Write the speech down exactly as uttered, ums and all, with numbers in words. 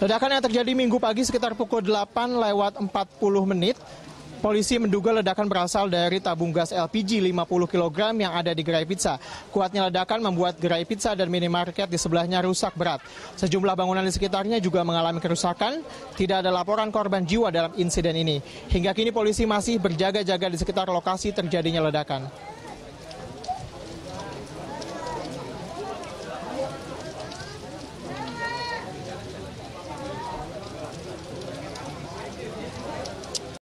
Ledakan yang terjadi minggu pagi sekitar pukul delapan lewat empat puluh menit, polisi menduga ledakan berasal dari tabung gas L P G lima puluh kilogram yang ada di gerai pizza. Kuatnya ledakan membuat gerai pizza dan minimarket di sebelahnya rusak berat. Sejumlah bangunan di sekitarnya juga mengalami kerusakan. Tidak ada laporan korban jiwa dalam insiden ini. Hingga kini polisi masih berjaga-jaga di sekitar lokasi terjadinya ledakan.